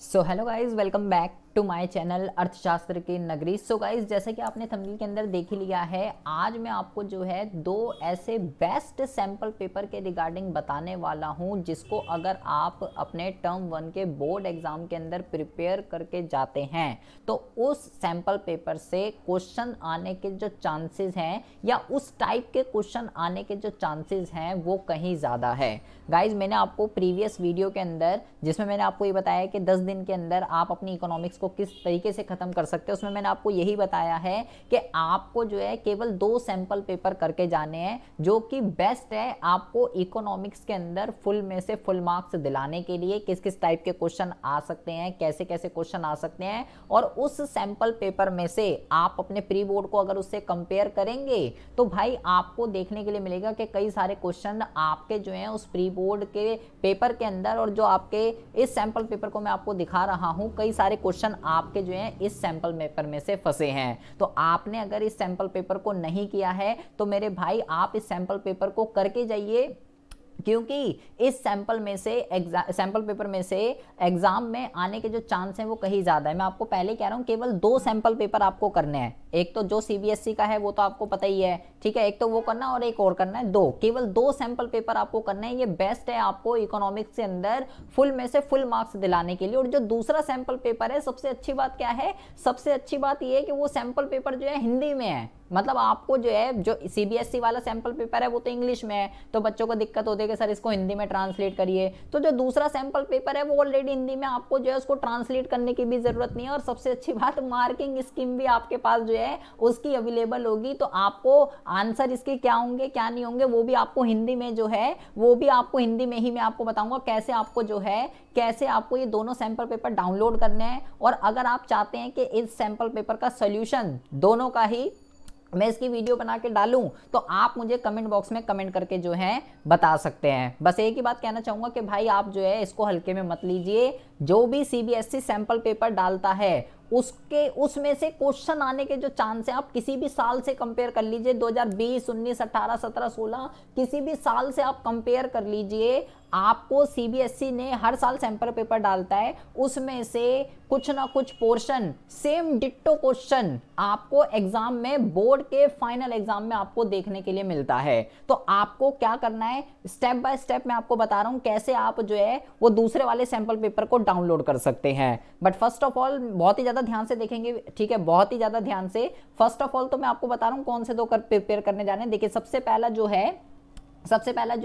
So hello guys, welcome back to my channel अर्थशास्त्र की नगरी। सो गाइज, जैसे कि आपने थंबनेल के अंदर देख ही लिया है, आज मैं आपको जो है दो ऐसे बेस्ट सैम्पल पेपर के रिगार्डिंग बताने वाला हूं जिसको अगर आप अपने टर्म 1 के बोर्ड एग्जाम के अंदर प्रिपेयर करके जाते हैं तो उस सैम्पल पेपर से क्वेश्चन आने के जो चांसेस हैं या उस टाइप के क्वेश्चन आने के जो चांसेस हैं वो कहीं ज़्यादा है। गाइज, मैंने आपको प्रीवियस वीडियो के अंदर जिसमें मैंने आपको ये बताया कि 10 दिन के अंदर आप अपनी इकोनॉमिक्स को किस तरीके से खत्म कर सकते हो, उसमें मैंने आपको यही बताया है कि आपको जो है केवल 2 सैंपल पेपर करके जाने हैं जो कि बेस्ट है आपको इकोनॉमिक्स के अंदर फुल में से फुल मार्क्स दिलाने के लिए। किस किस टाइप के क्वेश्चन आ सकते हैं, कैसे कैसे क्वेश्चन आ सकते हैं, और उस सैंपल पेपर में से आप अपने प्री बोर्ड को अगर उससे कंपेयर करेंगे तो भाई आपको देखने के लिए मिलेगा कि कई सारे क्वेश्चन आपके जो है उस प्री बोर्ड के पेपर के अंदर, और जो आपके इस सैंपल पेपर को मैं आपको दिखा रहा हूं, कई सारे क्वेश्चन आपके जो है इस सैंपल पेपर में से फंसे हैं। तो आपने अगर इस सैंपल पेपर को नहीं किया है तो मेरे भाई आप इस सैंपल पेपर को करके जाइए, क्योंकि इस सैंपल पेपर में से एग्जाम में आने के जो चांस हैं वो कहीं ज़्यादा है। मैं आपको पहले कह रहा हूँ, केवल 2 सैंपल पेपर आपको करने हैं। एक तो जो CBSE का है वो तो आपको पता ही है, ठीक है, एक तो वो करना और एक और करना है। 2, केवल 2 सैंपल पेपर आपको करना है। ये बेस्ट है आपको इकोनॉमिक्स के अंदर फुल में से फुल मार्क्स दिलाने के लिए। और जो दूसरा सैंपल पेपर है, सबसे अच्छी बात क्या है, सबसे अच्छी बात ये है कि वो सैंपल पेपर जो है हिंदी में है। मतलब आपको जो है, जो CBSE वाला सैंपल पेपर है वो तो इंग्लिश में है, तो बच्चों को दिक्कत होती है कि सर इसको हिंदी में ट्रांसलेट करिए। तो जो दूसरा सैंपल पेपर है वो ऑलरेडी हिंदी में, आपको जो है उसको ट्रांसलेट करने की भी ज़रूरत नहीं है। और सबसे अच्छी बात, मार्किंग स्कीम भी आपके पास जो है उसकी अवेलेबल होगी, तो आपको आंसर इसके क्या होंगे क्या नहीं होंगे वो भी आपको हिंदी में जो है, वो भी आपको हिंदी में ही मैं आपको बताऊँगा कैसे आपको जो है, कैसे आपको ये दोनों सैंपल पेपर डाउनलोड करने हैं। और अगर आप चाहते हैं कि इस सैंपल पेपर का सोल्यूशन दोनों का ही मैं इसकी वीडियो बना के डालूं तो आप मुझे कमेंट बॉक्स में कमेंट करके जो है बता सकते हैं। बस एक ही बात कहना चाहूँगा कि भाई आप जो है इसको हल्के में मत लीजिए। जो भी CBSE सैंपल पेपर डालता है उसके उसमें से क्वेश्चन आने के जो चांस है, आप किसी भी साल से कंपेयर कर लीजिए, 2020, 19, 18, 17, 16, किसी भी साल से आप कंपेयर कर लीजिए। आपको CBSE ने हर साल सैंपल पेपर डालता है, उसमें से कुछ ना कुछ पोर्शन, सेम डिट्टो क्वेश्चन आपको एग्जाम में, बोर्ड के फाइनल एग्जाम में आपको देखने के लिए मिलता है। तो आपको क्या करना है, स्टेप बाय स्टेप मैं आपको बता रहा हूँ कैसे आप जो है वो दूसरे वाले सैंपल पेपर को डाउनलोड कर सकते हैं। बट फर्स्ट ऑफ ऑल बहुत ही ज़्यादा ध्यान से देखेंगे, ठीक है, बहुत ही ज़्यादा ध्यान से। फर्स्ट ऑफ ऑल तो मैं आपको बता रहा हूँ कौन से 2 प्रिपेयर करने जाने हैं। देखिए, सबसे पहला जो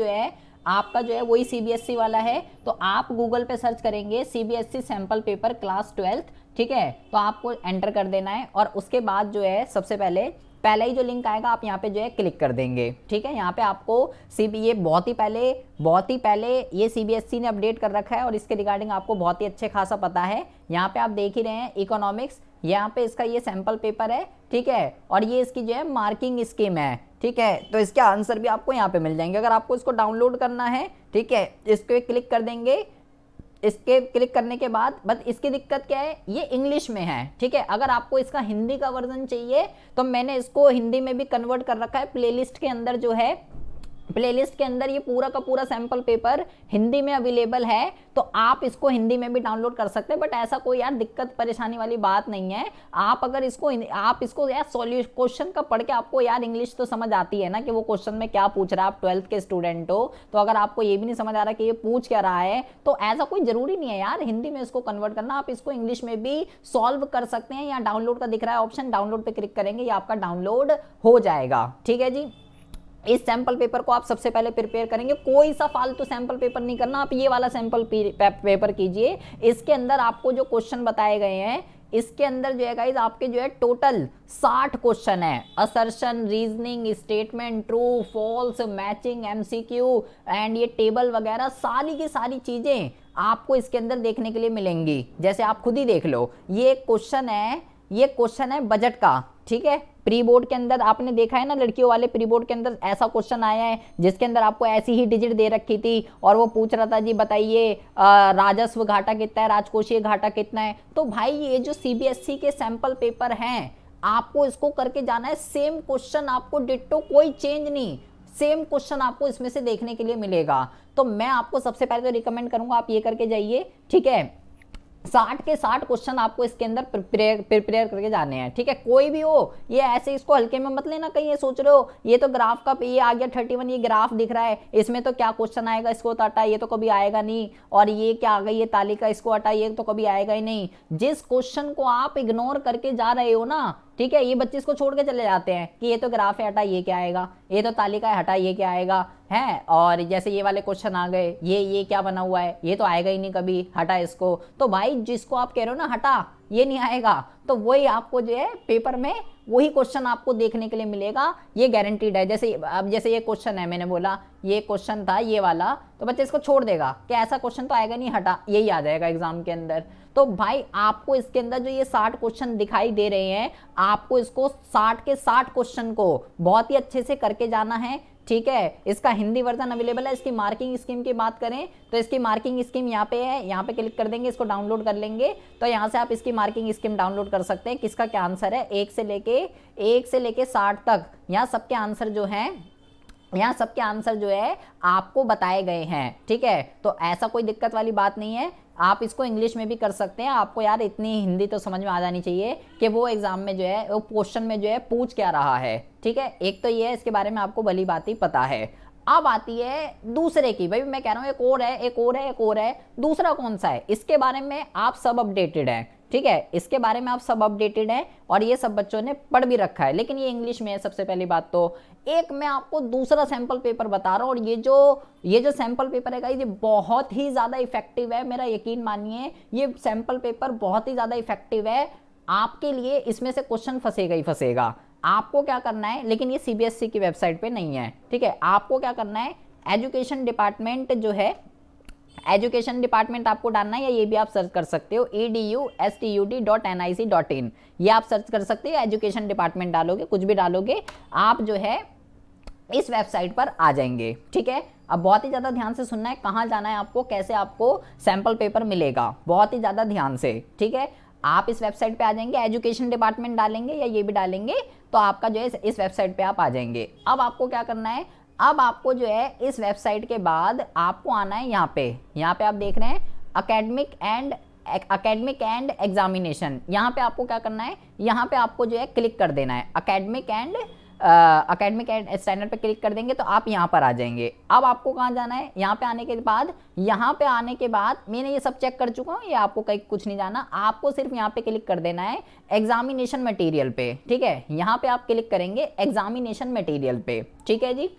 है आपका जो है वही CBSE वाला है। तो आप गूगल पे सर्च करेंगे CBSE सैंपल पेपर क्लास 12, ठीक है, तो आपको एंटर कर देना है। और उसके बाद जो है सबसे पहले ही जो लिंक आएगा आप यहाँ पे जो है क्लिक कर देंगे, ठीक है। यहाँ पे आपको बहुत ही पहले ये CBSE ने अपडेट कर रखा है और इसके रिगार्डिंग आपको बहुत ही अच्छे खासा पता है। यहाँ पे आप देख ही रहे हैं इकोनॉमिक्स, यहाँ पे इसका ये सैंपल पेपर है, ठीक है, और ये इसकी जो है मार्किंग स्कीम है, ठीक है। तो इसके आंसर भी आपको यहाँ पे मिल जाएंगे अगर आपको इसको डाउनलोड करना है, ठीक है। इस पर क्लिक कर देंगे, इसके क्लिक करने के बाद बस इसकी दिक्कत क्या है, ये इंग्लिश में है, ठीक है। अगर आपको इसका हिंदी का वर्जन चाहिए तो मैंने इसको हिंदी में भी कन्वर्ट कर रखा है। प्लेलिस्ट के अंदर जो है, प्लेलिस्ट के अंदर ये पूरा का पूरा सैंपल पेपर हिंदी में अवेलेबल है, तो आप इसको हिंदी में भी डाउनलोड कर सकते हैं। बट ऐसा कोई यार दिक्कत परेशानी वाली बात नहीं है। आप अगर आप इसको यार सॉल्यूशन क्वेश्चन का पढ़ के, आपको यार इंग्लिश तो समझ आती है ना कि वो क्वेश्चन में क्या पूछ रहा है, आप 12th के स्टूडेंट हो, तो अगर आपको ये भी नहीं समझ आ रहा कि ये पूछ क्या रहा है तो ऐसा कोई ज़रूरी नहीं है यार हिंदी में इसको कन्वर्ट करना। आप इसको इंग्लिश में भी सॉल्व कर सकते हैं। यहाँ डाउनलोड का दिख रहा है ऑप्शन, डाउनलोड पर क्लिक करेंगे, ये आपका डाउनलोड हो जाएगा, ठीक है जी। इस सैंपल पेपर को आप सबसे पहले प्रिपेयर करेंगे। कोई सा फालतू सैंपल पेपर नहीं करना, आप ये वाला सैंपल पेपर कीजिए। इसके अंदर आपको जो क्वेश्चन बताए गए हैं, इसके अंदर जो है गाइज आपके जो है टोटल 60 क्वेश्चन है। Assertion, reasoning, statement, true false, matching, MCQ and ये टेबल वगैरह सारी की सारी चीज़ें आपको इसके अंदर देखने के लिए मिलेंगी। जैसे आप खुद ही देख लो, ये क्वेश्चन है, ये क्वेश्चन है बजट का, ठीक है। प्री बोर्ड के अंदर आपने देखा है ना, लड़कियों वाले प्री बोर्ड के अंदर ऐसा क्वेश्चन आया है जिसके अंदर आपको ऐसी ही डिजिट दे रखी थी और वो पूछ रहा था जी बताइए राजस्व घाटा कितना है, राजकोषीय घाटा कितना है। तो भाई ये जो CBSE के सैंपल पेपर हैं आपको इसको करके जाना है। सेम क्वेश्चन आपको डिट्टो, कोई चेंज नहीं, सेम क्वेश्चन आपको इसमें से देखने के लिए मिलेगा। तो मैं आपको सबसे पहले तो रिकमेंड करूँगा आप ये करके जाइए, ठीक है। 60 के 60 क्वेश्चन आपको इसके अंदर प्रिपेयर करके जाने हैं, ठीक है। कोई भी हो, ये ऐसे इसको हल्के में मत लेना, कहीं ये सोच रहे हो ये तो ग्राफ का ये आ गया 31, ये ग्राफ दिख रहा है इसमें तो क्या क्वेश्चन आएगा, इसको तो हटा, ये तो कभी आएगा नहीं, और ये क्या आ गई ये तालिका, इसको हटा, ये तो कभी आएगा ही नहीं। जिस क्वेश्चन को आप इग्नोर करके जा रहे हो ना, ठीक है, ये बच्चे इसको छोड़ के चले जाते हैं कि ये तो ग्राफ है, हटा ये क्या आएगा, ये तो तालिका है, हटा ये क्या आएगा है, और जैसे ये वाले क्वेश्चन आ गए, ये क्या बना हुआ है, ये तो आएगा ही नहीं कभी, हटा इसको। तो भाई जिसको आप कह रहे हो ना हटा ये नहीं आएगा, तो वही आपको जो है पेपर में वही क्वेश्चन आपको देखने के लिए मिलेगा, ये गारंटीड है। जैसे अब जैसे ये क्वेश्चन है, मैंने बोला ये क्वेश्चन था ये वाला, तो बच्चे इसको छोड़ देगा कि ऐसा क्वेश्चन तो आएगा नहीं, हटा यही आ जाएगा एग्जाम के अंदर। तो भाई आपको इसके अंदर जो ये 60 क्वेश्चन दिखाई दे रहे हैं, आपको इसको 60 के 60 क्वेश्चन को बहुत ही अच्छे से करके जाना है, ठीक है। इसका हिंदी वर्जन अवेलेबल है। इसकी मार्किंग स्कीम की बात करें तो इसकी मार्किंग स्कीम यहाँ पे है, यहाँ पे क्लिक कर देंगे, इसको डाउनलोड कर लेंगे, तो यहाँ से आप इसकी मार्किंग स्कीम डाउनलोड कर सकते हैं। किसका क्या आंसर है, 1 से लेके 60 तक, यहाँ सबके आंसर जो है, यहाँ सबके आंसर जो है आपको बताए गए हैं, ठीक है। तो ऐसा कोई दिक्कत वाली बात नहीं है, आप इसको इंग्लिश में भी कर सकते हैं। आपको यार इतनी हिंदी तो समझ में आ जानी चाहिए कि वो एग्जाम में जो है, वो क्वेश्चन में जो है पूछ क्या रहा है, ठीक है। एक तो ये है, इसके बारे में आपको भली भांति पता है। अब आती है दूसरे की, भाई मैं कह रहा हूँ एक और है, एक और है, एक और है, दूसरा कौन सा है, इसके बारे में आप सब अपडेटेड हैं, ठीक है, इसके बारे में आप सब अपडेटेड हैं और ये सब बच्चों ने पढ़ भी रखा है, लेकिन ये इंग्लिश में है। सबसे पहली बात तो एक मैं आपको दूसरा सैंपल पेपर बता रहा हूँ, और ये जो सैंपल पेपर है ये बहुत ही ज़्यादा इफेक्टिव है, मेरा यकीन मानिए ये सैंपल पेपर बहुत ही ज़्यादा इफेक्टिव है आपके लिए। इसमें से क्वेश्चन फंसेगा ही फंसेगा। आपको क्या करना है, लेकिन ये CBSE की वेबसाइट पे नहीं है, ठीक है। आपको क्या करना है, एजुकेशन डिपार्टमेंट जो है, एजुकेशन डिपार्टमेंट आपको डालना है, या ये भी आप सर्च कर सकते हो edu.stud.nic.in, ये आप सर्च कर सकते हो। एजुकेशन डिपार्टमेंट डालोगे, कुछ भी डालोगे आप जो है इस वेबसाइट पर आ जाएंगे, ठीक है। अब बहुत ही ज़्यादा ध्यान से सुनना है, कहाँ जाना है आपको, कैसे आपको सैम्पल पेपर मिलेगा, बहुत ही ज़्यादा ध्यान से, ठीक है। आप इस वेबसाइट पे आ जाएंगे, एजुकेशन डिपार्टमेंट डालेंगे या ये भी डालेंगे, तो आपका जो है इस वेबसाइट पे आप आ जाएंगे। अब आपको क्या करना है, अब आपको जो है इस वेबसाइट के बाद आपको आना है यहाँ पे आप देख रहे हैं अकेडमिक एंड एग्जामिनेशन, यहाँ पे आपको क्या करना है, यहाँ पे आपको जो है क्लिक कर देना है, अकेडमिक एंड स्टैंडर्ड पे क्लिक कर देंगे तो आप यहाँ पर आ जाएंगे। अब आपको कहाँ जाना है, यहाँ पे आने के बाद मैंने ये सब चेक कर चुका हूँ, ये आपको कहीं कुछ नहीं जाना, आपको सिर्फ यहाँ पे क्लिक कर देना है एग्जामिनेशन मटेरियल पे, ठीक है। यहाँ पे आप क्लिक करेंगे एग्जामिनेशन मटेरियल पे, ठीक है जी।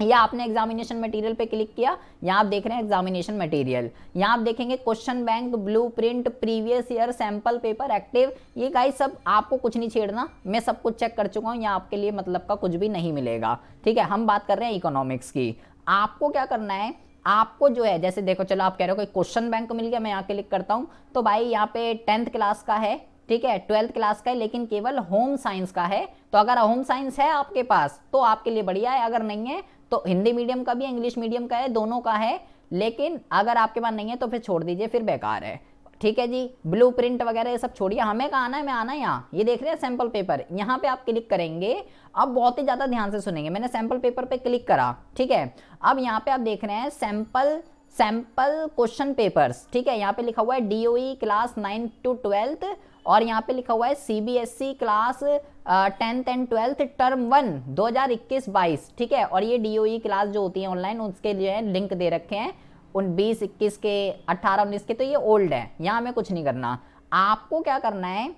या आपने एग्जामिनेशन मटेरियल पे क्लिक किया, यहाँ आप देख रहे हैं एग्जामिनेशन मटेरियल, यहाँ आप देखेंगे question bank, blueprint, previous year, sample paper, active, ये गाइस सब आपको कुछ नहीं छेड़ना, मैं सब कुछ चेक कर चुका हूँ, यहाँ आपके लिए मतलब का कुछ भी नहीं मिलेगा, ठीक है। हम बात कर रहे हैं इकोनॉमिक्स की। आपको क्या करना है, आपको जो है जैसे देखो, चलो आप कह रहे हो कोई क्वेश्चन बैंक मिल गया, मैं यहाँ क्लिक करता हूँ तो भाई यहाँ पे 10th क्लास का है, ठीक है, 12th क्लास का है, लेकिन केवल होम साइंस का है। तो अगर होम साइंस है आपके पास तो आपके लिए बढ़िया है, अगर नहीं है तो हिंदी मीडियम का भी है, इंग्लिश मीडियम का है, दोनों का है, लेकिन अगर आपके पास नहीं है तो फिर छोड़ दीजिए, फिर बेकार है, ठीक है जी। ब्लूप्रिंट वगैरह ये सब छोड़िए, हमें कहाँ आना है, मैं आना है यहाँ, ये देख रहे हैं सैंपल पेपर, यहाँ पे आप क्लिक करेंगे। अब बहुत ही ज़्यादा ध्यान से सुनेंगे, मैंने सैंपल पेपर पे क्लिक करा, ठीक है। अब यहाँ पे आप देख रहे हैं सैंपल क्वेश्चन पेपर्स, ठीक है। यहाँ पे लिखा हुआ है DOE क्लास 9 to 12th, और यहाँ पे लिखा हुआ है CBSE class 10th and 12th term 1 2021-22, ठीक है। और ये DOE क्लास जो होती है ऑनलाइन, उसके लिए लिंक दे रखे हैं उन 20-21 के, 18-19 के, तो ये ओल्ड है, यहाँ हमें कुछ नहीं करना। आपको क्या करना है,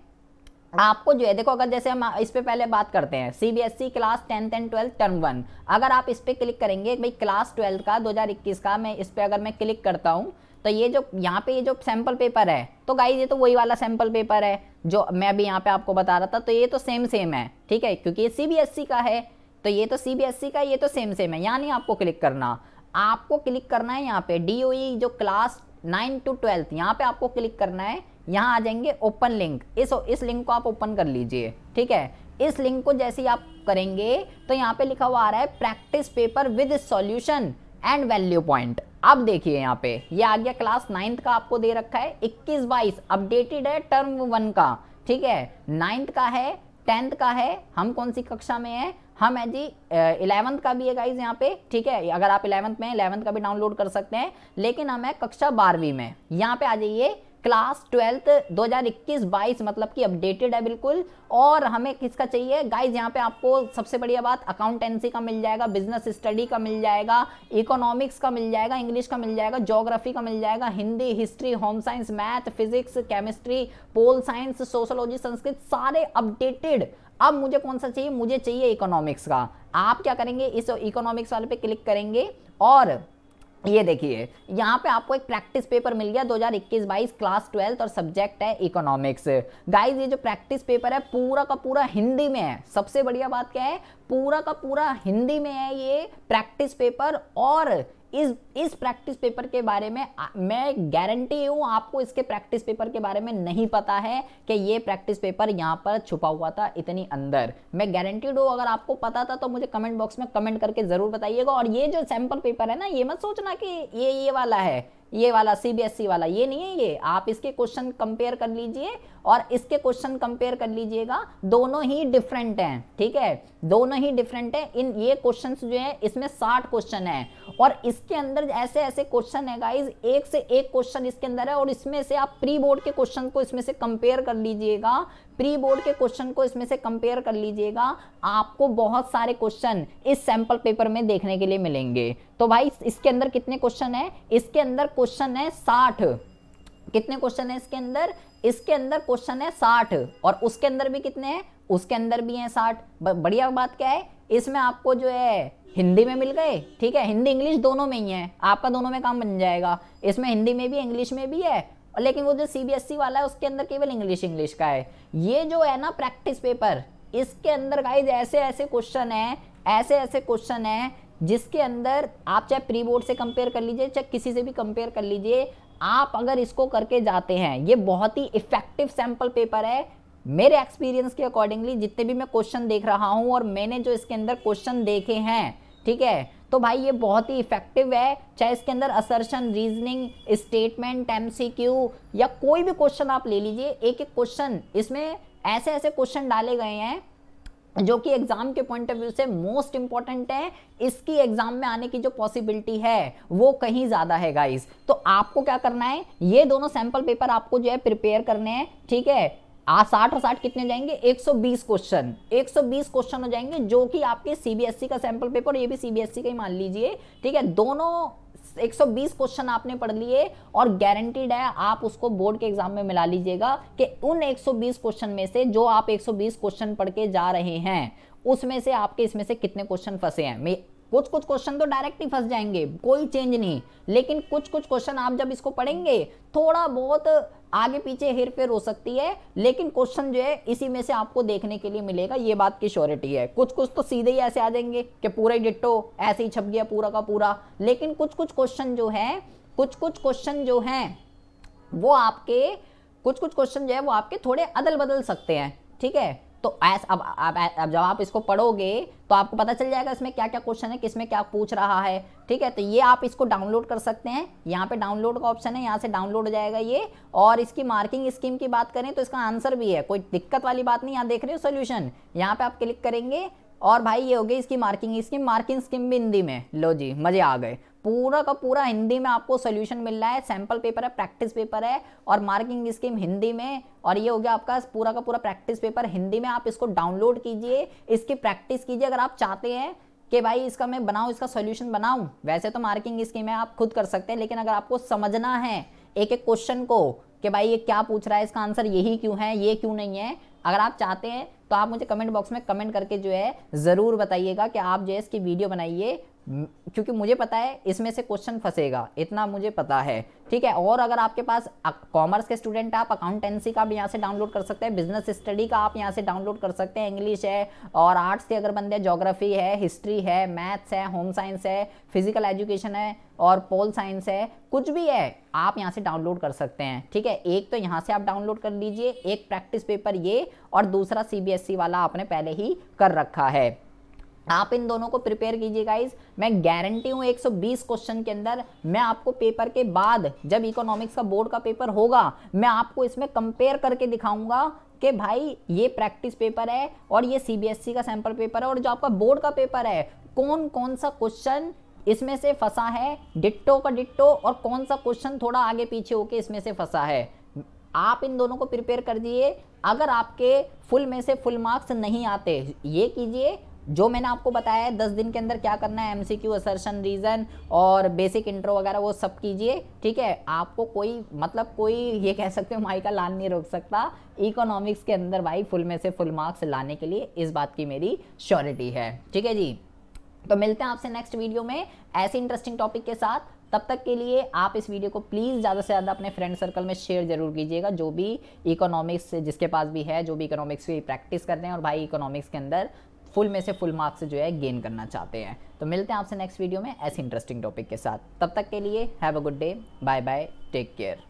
आपको जो है देखो, अगर जैसे हम इस पे पहले बात करते हैं CBSE class 10th and 12th term 1, अगर आप इस पर क्लिक करेंगे भाई क्लास 12 का 2021 का, मैं इस पर अगर मैं क्लिक करता हूँ तो ये जो यहाँ पे ये जो सैंपल पेपर है, तो गाइस ये तो वही वाला सैंपल पेपर है जो मैं अभी यहाँ पे आपको बता रहा था, तो ये तो सेम है, ठीक है, क्योंकि ये CBSE का है, तो ये तो CBSE का, ये तो सेम है, यानी आपको क्लिक करना, आपको क्लिक करना है यहाँ पे DOE जो क्लास 9 to 12th, यहाँ पे आपको क्लिक करना है, यहाँ आ जाएंगे ओपन लिंक, इस लिंक को आप ओपन कर लीजिए, ठीक है। इस लिंक को जैसे ही आप करेंगे तो यहाँ पे लिखा हुआ आ रहा है practice paper with solution and value point. अब देखिए यहाँ पे ये आ गया क्लास 9th का, आपको दे रखा है 21-22 अपडेटेड है term 1 का, ठीक है, 9th का है, 10th का है, हम कौन सी कक्षा में है, हम है जी 11th का भी है गाइज यहाँ पे, ठीक है। अगर आप 11th में हैं 11th का भी डाउनलोड कर सकते हैं, लेकिन हम है कक्षा 12वीं में, यहाँ पे आ जाइए क्लास 12 2021-22 मतलब कि अपडेटेड है बिल्कुल। और हमें किसका चाहिए गाइज, यहाँ पे आपको सबसे बढ़िया बात अकाउंटेंसी का मिल जाएगा, बिजनेस स्टडी का मिल जाएगा, इकोनॉमिक्स का मिल जाएगा, इंग्लिश का मिल जाएगा, ज्योग्राफी का मिल जाएगा, Hindi, history, home science, math, physics, chemistry, pol science, sociology, Sanskrit, सारे अपडेटेड। अब मुझे कौन सा चाहिए, मुझे चाहिए इकोनॉमिक्स का। आप क्या करेंगे, इस इकोनॉमिक्स वाले पे क्लिक करेंगे और ये देखिए यहाँ पे आपको एक प्रैक्टिस पेपर मिल गया 2021-22 क्लास 12 और सब्जेक्ट है इकोनॉमिक्स। गाइज ये जो प्रैक्टिस पेपर है पूरा का पूरा हिंदी में है, सबसे बढ़िया बात क्या है, पूरा का पूरा हिंदी में है ये प्रैक्टिस पेपर। और इस प्रैक्टिस पेपर के बारे में मैं गारंटी हूँ आपको इसके प्रैक्टिस पेपर के बारे में नहीं पता है कि ये प्रैक्टिस पेपर यहाँ पर छुपा हुआ था इतनी अंदर। मैं गारंटीड हूँ, अगर आपको पता था तो मुझे कमेंट बॉक्स में कमेंट करके ज़रूर बताइएगा। और ये जो सैम्पल पेपर है ना, ये मत सोचना कि ये वाला है, ये वाला CBSE वाला ये नहीं है। ये आप इसके क्वेश्चन कंपेयर कर लीजिए और इसके क्वेश्चन कंपेयर कर लीजिएगा, दोनों ही डिफरेंट हैं, ठीक है, दोनों ही डिफरेंट हैं। इन ये क्वेश्चंस जो है इसमें 60 क्वेश्चन हैं और इसके अंदर ऐसे ऐसे क्वेश्चन है गाइज, एक से एक क्वेश्चन इसके अंदर है। और इसमें से आप प्री बोर्ड के क्वेश्चन को इसमें से कंपेयर कर लीजिएगा, प्री बोर्ड के क्वेश्चन को इसमें से कंपेयर कर लीजिएगा, आपको बहुत सारे क्वेश्चन इस सैम्पल पेपर में देखने के लिए मिलेंगे। तो भाई इसके अंदर कितने क्वेश्चन है, इसके अंदर क्वेश्चन है 60। कितने क्वेश्चन है इसके अंदर, इसके अंदर क्वेश्चन है 60 और उसके अंदर भी कितने हैं, उसके अंदर भी हैं 60। बढ़िया बात क्या है, इसमें आपको जो है हिंदी में मिल गए, ठीक है, हिंदी इंग्लिश दोनों में ही है, आपका दोनों में काम बन जाएगा, इसमें हिंदी में भी इंग्लिश में भी है। लेकिन वो जो CBSE वाला है उसके अंदर केवल इंग्लिश का है। ये जो है ना प्रैक्टिस पेपर, इसके अंदर गाइज ऐसे ऐसे क्वेश्चन है जिसके अंदर आप चाहे प्री बोर्ड से कंपेयर कर लीजिए, चाहे किसी से भी कंपेयर कर लीजिए, आप अगर इसको करके जाते हैं, ये बहुत ही इफेक्टिव सैम्पल पेपर है मेरे एक्सपीरियंस के अकॉर्डिंगली। जितने भी मैं क्वेश्चन देख रहा हूँ और मैंने जो इसके अंदर क्वेश्चन देखे हैं, ठीक है, तो भाई ये बहुत ही इफेक्टिव है। चाहे इसके अंदर असर्शन, रीजनिंग, स्टेटमेंट, MCQ या कोई भी क्वेश्चन आप ले लीजिए, एक एक क्वेश्चन इसमें ऐसे ऐसे क्वेश्चन डाले गए हैं जो कि एग्जाम के पॉइंट ऑफ व्यू से मोस्ट इंपॉर्टेंट है। इसकी एग्जाम में आने की जो पॉसिबिलिटी है वो कहीं ज़्यादा है गाइज। तो आपको क्या करना है, ये दोनों सैम्पल पेपर आपको जो है प्रिपेयर करने हैं, ठीक है। 60 और 60 कितने हो जाएंगे, 120 क्वेश्चन, 120 क्वेश्चन हो जाएंगे, जो कि आपके CBSE का सैम्पल पेपर, ये भी CBSE का ही मान लीजिए, ठीक है। दोनों 120 क्वेश्चन आपने पढ़ लिए और गारंटीड है आप उसको बोर्ड के एग्जाम में मिला लीजिएगा कि उन 120 क्वेश्चन में से जो आप 120 क्वेश्चन पढ़ के जा रहे हैं उसमें से आपके इसमें से कितने क्वेश्चन फंसे हैं। कुछ क्वेश्चन तो डायरेक्ट ही फंस जाएंगे, कोई चेंज नहीं, लेकिन कुछ क्वेश्चन आप जब इसको पढ़ेंगे थोड़ा बहुत आगे पीछे हेर फेर हो सकती है, लेकिन क्वेश्चन जो है इसी में से आपको देखने के लिए मिलेगा, ये बात की श्योरिटी है। कुछ तो सीधे ही ऐसे आ जाएंगे कि पूरा ही डिट्टो ऐसे ही छप गया पूरा का पूरा, लेकिन कुछ क्वेश्चन जो हैं वो आपके थोड़े अदल बदल सकते हैं, ठीक है। तो अब जब आप इसको पढ़ोगे तो आपको पता चल जाएगा इसमें क्या क्या क्वेश्चन है, किसमें क्या पूछ रहा है, ठीक है। तो ये आप इसको डाउनलोड कर सकते हैं, यहाँ पे डाउनलोड का ऑप्शन है, यहाँ से डाउनलोड हो जाएगा ये। और इसकी मार्किंग स्कीम की बात करें तो इसका आंसर भी है, कोई दिक्कत वाली बात नहीं, यहाँ देख रहे हो सोल्यूशन, यहाँ पर आप क्लिक करेंगे और भाई ये हो गई इसकी मार्किंग स्कीम भी हिंदी में। लो जी मज़े आ गए, पूरा का पूरा हिंदी में आपको सोल्यूशन मिल रहा है। सैम्पल पेपर है, प्रैक्टिस पेपर है और मार्किंग स्कीम हिंदी में। और ये हो गया आपका पूरा का पूरा प्रैक्टिस पेपर हिंदी में। आप इसको डाउनलोड कीजिए, इसकी प्रैक्टिस कीजिए। अगर आप चाहते हैं कि भाई इसका मैं बनाऊँ, इसका सोल्यूशन बनाऊँ, वैसे तो मार्किंग स्कीम है, आप खुद कर सकते हैं, लेकिन अगर आपको समझना है एक एक क्वेश्चन को कि भाई ये क्या पूछ रहा है, इसका आंसर यही क्यों है, ये क्यों नहीं है, अगर आप चाहते हैं तो आप मुझे कमेंट बॉक्स में कमेंट करके जो है ज़रूर बताइएगा कि आप जो है इसकी वीडियो बनाइए, क्योंकि मुझे पता है इसमें से क्वेश्चन फंसेगा, इतना मुझे पता है, ठीक है। और अगर आपके पास कॉमर्स के स्टूडेंट, आप अकाउंटेंसी का भी यहाँ से डाउनलोड कर सकते हैं, बिजनेस स्टडी का आप यहाँ से डाउनलोड कर सकते हैं, इंग्लिश है और आर्ट्स के अगर बंदे, ज्योग्राफी है, हिस्ट्री है, मैथ्स है, होम साइंस है, फिजिकल एजुकेशन है और पोल साइंस है, कुछ भी है आप यहाँ से डाउनलोड कर सकते हैं, ठीक है। एक तो यहाँ से आप डाउनलोड कर लीजिए, एक प्रैक्टिस पेपर ये और दूसरा CBSE वाला आपने पहले ही कर रखा है। आप इन दोनों को प्रिपेयर कीजिए गाइज, मैं गारंटी हूँ 120 क्वेश्चन के अंदर मैं आपको पेपर के बाद जब इकोनॉमिक्स का बोर्ड का पेपर होगा, मैं आपको इसमें कंपेयर करके दिखाऊंगा कि भाई ये प्रैक्टिस पेपर है और ये CBSE का सैम्पल पेपर है और जो आपका बोर्ड का पेपर है, कौन कौन सा क्वेश्चन इसमें से फंसा है डिट्टो का डिट्टो और कौन सा क्वेश्चन थोड़ा आगे पीछे होके इसमें से फंसा है। आप इन दोनों को प्रिपेयर कर दिए। अगर आपके फुल में से फुल मार्क्स नहीं आते, ये कीजिए जो मैंने आपको बताया है 10 दिन के अंदर क्या करना है, एमसीक्यू, असर्शन, रीज़न और बेसिक इंट्रो वगैरह वो सब कीजिए। ठीक है, आपको कोई मतलब कोई ये कह सकते हो माई का लान नहीं रोक सकता इकोनॉमिक्स के अंदर भाई फुल में से फुल मार्क्स लाने के लिए, इस बात की मेरी श्योरिटी है। ठीक है जी, तो मिलते हैं आपसे नेक्स्ट वीडियो में ऐसे इंटरेस्टिंग टॉपिक के साथ। तब तक के लिए आप इस वीडियो को प्लीज़ ज़्यादा से ज़्यादा अपने फ्रेंड सर्कल में शेयर जरूर कीजिएगा, जो भी इकोनॉमिक्स जिसके पास भी है, जो भी इकोनॉमिक्स की प्रैक्टिस कर रहे हैं और भाई इकोनॉमिक्स के अंदर फुल में से फुल मार्क्स जो है गेन करना चाहते हैं। तो मिलते हैं आपसे नेक्स्ट वीडियो में ऐसे इंटरेस्टिंग टॉपिक के साथ। तब तक के लिए have a good day, bye bye, take care.